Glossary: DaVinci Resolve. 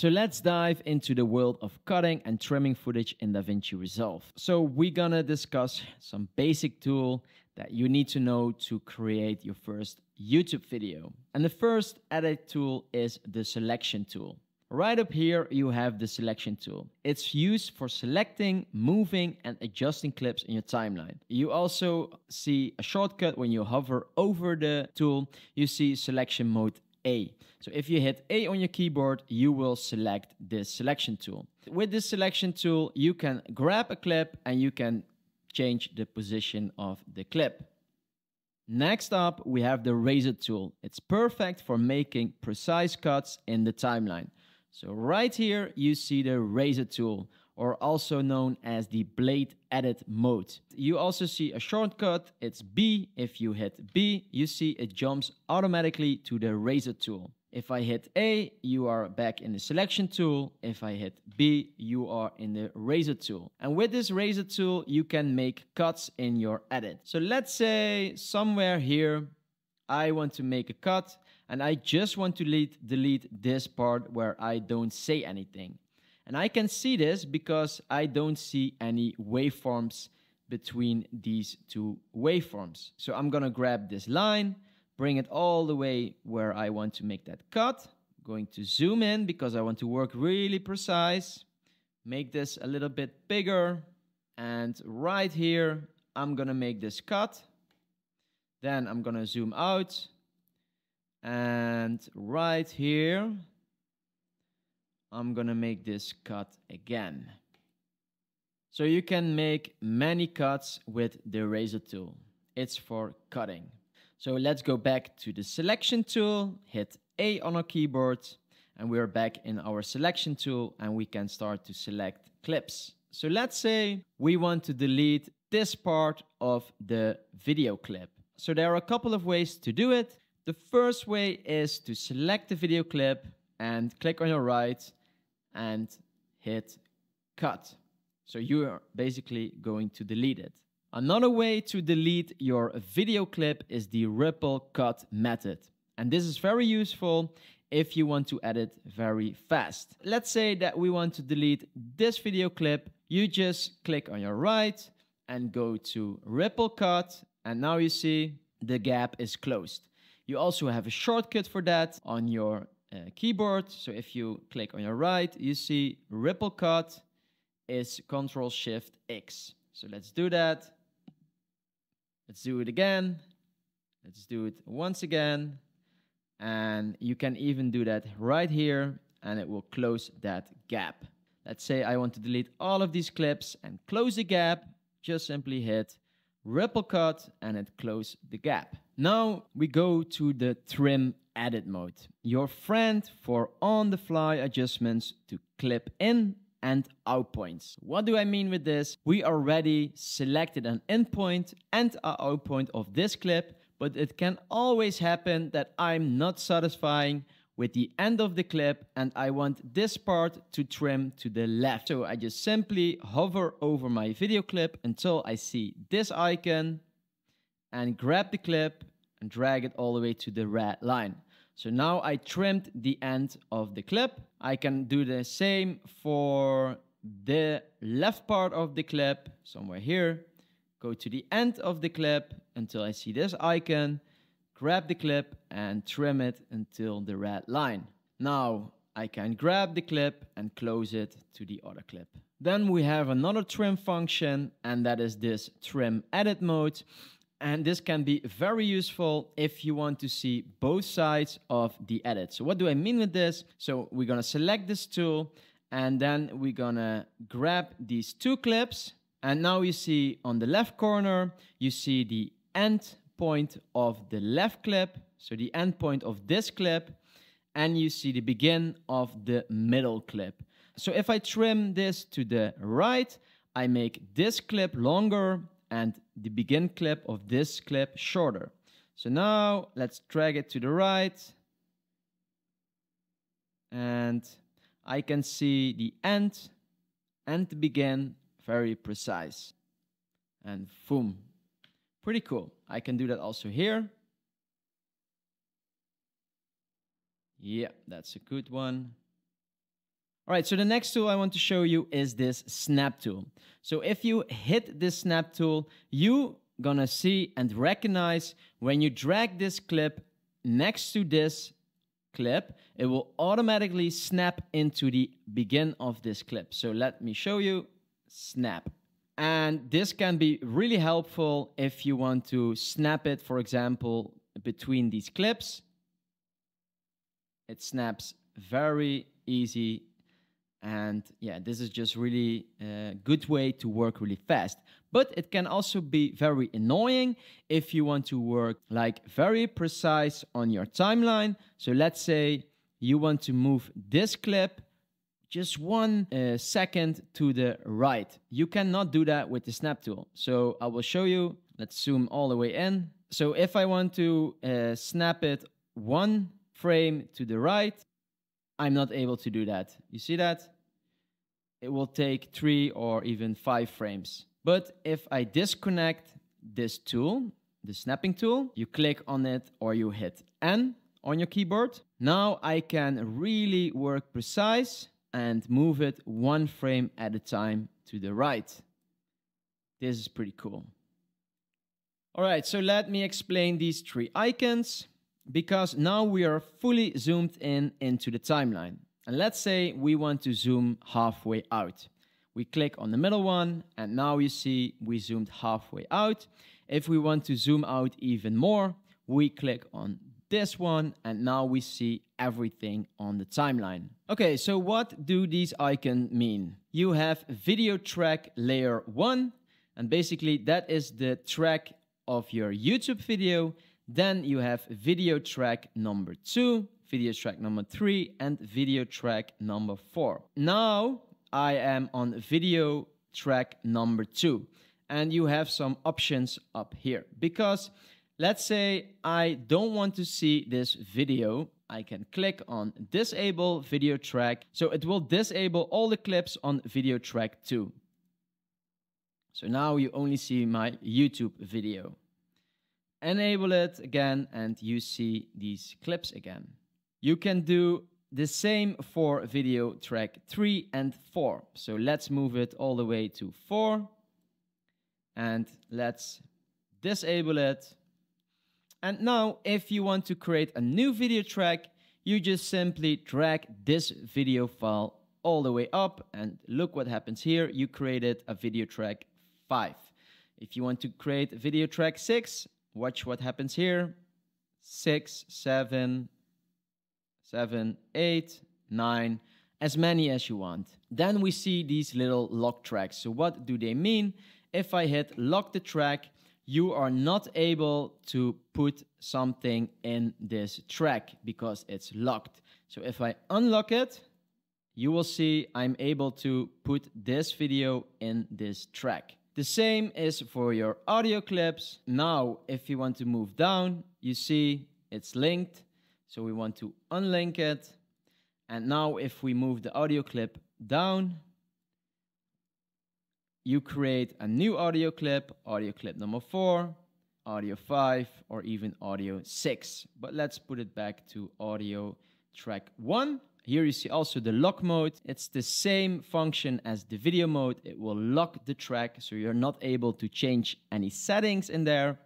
So let's dive into the world of cutting and trimming footage in DaVinci Resolve. So we're gonna discuss some basic tools that you need to know to create your first YouTube video. And the first edit tool is the selection tool. Right up here, you have the selection tool. It's used for selecting, moving, and adjusting clips in your timeline. You also see a shortcut when you hover over the tool, you see selection mode A. So if you hit A on your keyboard, you will select this selection tool. With this selection tool, you can grab a clip and you can change the position of the clip. Next up, we have the razor tool. It's perfect for making precise cuts in the timeline. So right here, you see the razor tool, or also known as the blade edit mode. You also see a shortcut, it's B. If you hit B, you see it jumps automatically to the razor tool. If I hit A, you are back in the selection tool. If I hit B, you are in the razor tool. And with this razor tool, you can make cuts in your edit. So let's say somewhere here, I want to make a cut and I just want to delete this part where I don't say anything. And I can see this because I don't see any waveforms between these two waveforms. So I'm gonna grab this line, bring it all the way where I want to make that cut. I'm going to zoom in because I want to work really precise. Make this a little bit bigger. And right here, I'm gonna make this cut. Then I'm gonna zoom out. And right here, I'm gonna make this cut again. So you can make many cuts with the razor tool. It's for cutting. So let's go back to the selection tool, hit A on our keyboard, and we're back in our selection tool and we can start to select clips. So let's say we want to delete this part of the video clip. So there are a couple of ways to do it. The first way is to select the video clip and click on your right and hit cut. So you are basically going to delete it. Another way to delete your video clip is the ripple cut method. And this is very useful if you want to edit very fast. Let's say that we want to delete this video clip. You just click on your right and go to ripple cut. And now you see the gap is closed. You also have a shortcut for that on your keyboard. So if you click on your right, you see ripple cut is Ctrl-Shift-X. So let's do that. Let's do it again. Let's do it once again. And you can even do that right here and it will close that gap. Let's say I want to delete all of these clips and close the gap. Just simply hit ripple cut and it closes the gap. Now we go to the trim edit mode. Your friend for on-the-fly adjustments to clip in and out points. What do I mean with this? We already selected an in point and an out point of this clip, but it can always happen that I'm not satisfying with the end of the clip and I want this part to trim to the left. So I just simply hover over my video clip until I see this icon and grab the clip and drag it all the way to the red line. So now I trimmed the end of the clip. I can do the same for the left part of the clip, somewhere here. Go to the end of the clip until I see this icon, grab the clip and trim it until the red line. Now I can grab the clip and close it to the other clip. Then we have another trim function, and that is this trim edit mode. And this can be very useful if you want to see both sides of the edit. So what do I mean with this? So we're gonna select this tool and then we're gonna grab these two clips. And now you see on the left corner, you see the end point of the left clip. So the end point of this clip, and you see the begin of the middle clip. So if I trim this to the right, I make this clip longer and the begin clip of this clip shorter. So now let's drag it to the right. And I can see the end and the begin very precise. And boom, pretty cool. I can do that also here. Yeah, that's a good one. All right, so the next tool I want to show you is this snap tool. So if you hit this snap tool, you're gonna see and recognize when you drag this clip next to this clip, it will automatically snap into the begin of this clip. So let me show you, snap. And this can be really helpful if you want to snap it, for example, between these clips. It snaps very easy. And yeah, this is just really a good way to work really fast. But it can also be very annoying if you want to work like very precise on your timeline. So let's say you want to move this clip just 1 second to the right. You cannot do that with the snap tool. So I will show you. Let's zoom all the way in. So if I want to snap it 1 frame to the right, I'm not able to do that. You see that? It will take 3 or even 5 frames. But if I disconnect this tool, the snapping tool, you click on it or you hit N on your keyboard. Now I can really work precise and move it 1 frame at a time to the right. This is pretty cool. All right, so let me explain these 3 icons, because now we are fully zoomed in into the timeline. And let's say we want to zoom halfway out. We click on the middle one, and now you see we zoomed halfway out. If we want to zoom out even more, we click on this one, and now we see everything on the timeline. Okay, so what do these icons mean? You have video track layer 1, and basically that is the track of your YouTube video. Then you have video track number 2, video track number 3, and video track number 4. Now I am on video track number 2, and you have some options up here. Because let's say I don't want to see this video, I can click on disable video track. So it will disable all the clips on video track 2. So now you only see my YouTube video. Enable it again, and you see these clips again. You can do the same for video track 3 and 4. So let's move it all the way to 4. And let's disable it. And now, if you want to create a new video track, you just simply drag this video file all the way up. And look what happens here. You created a video track 5. If you want to create video track 6, watch what happens here. 6, 7, 8, 9, as many as you want. Then we see these little lock tracks. So what do they mean? If I hit lock the track, you are not able to put something in this track because it's locked. So if I unlock it, you will see I'm able to put this video in this track. The same is for your audio clips. Now, if you want to move down, you see it's linked. So we want to unlink it. And now if we move the audio clip down, you create a new audio clip number 4, audio 5, or even audio 6. But let's put it back to audio track 1. Here you see also the lock mode. It's the same function as the video mode. It will lock the track, so you're not able to change any settings in there.